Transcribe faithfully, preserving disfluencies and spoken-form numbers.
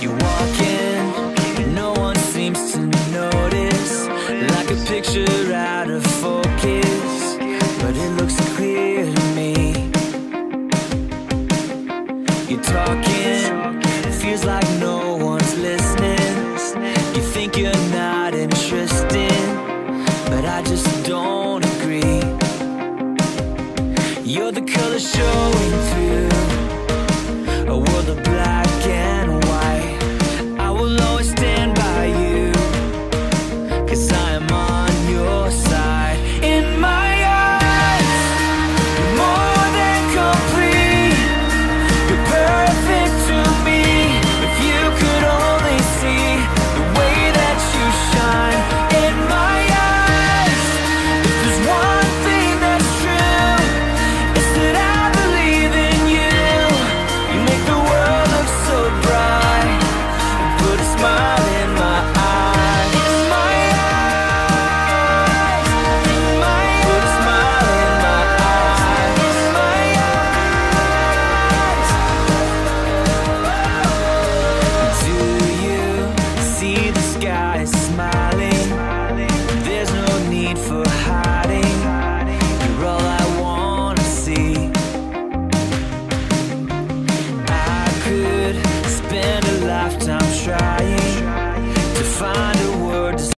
You walk in, but no one seems to notice. Like a picture out of focus, but it looks clear to me. You're talking